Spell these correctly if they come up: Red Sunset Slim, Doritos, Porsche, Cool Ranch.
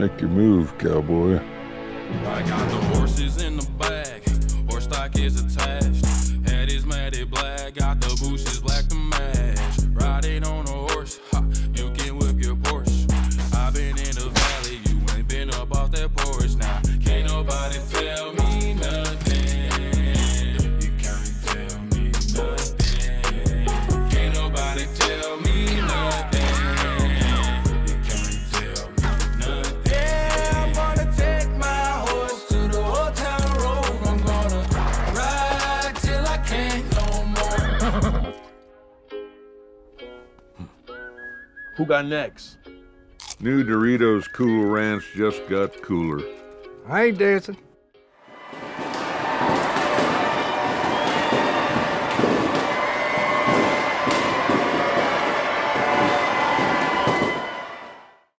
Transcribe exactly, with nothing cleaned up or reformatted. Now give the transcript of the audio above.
Make your move, cowboy. I got the horses in the bag. Horse stock is attached. Head is matted black. Got the bushes black to match. Riding on a horse. Ha, you can whip your Porsche. I've been in the valley. You ain't been up off that porch. Now, nah, can't nobody tell me nothing. You can't tell me nothing. Can't nobody tell me nothing. Who got next? New Doritos Cool Ranch just got cooler. I ain't dancing.